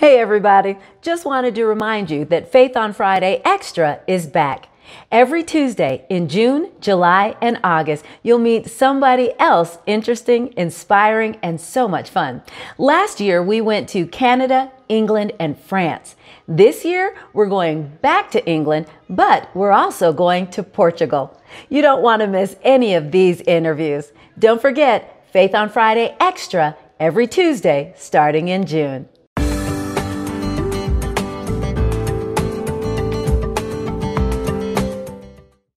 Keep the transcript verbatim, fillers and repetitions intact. Hey everybody, just wanted to remind you that Faith on Friday Extra is back. Every Tuesday in June, July, and August, you'll meet somebody else interesting, inspiring, and so much fun. Last year, we went to Canada, England, and France. This year, we're going back to England, but we're also going to Portugal. You don't want to miss any of these interviews. Don't forget, Faith on Friday Extra every Tuesday starting in June.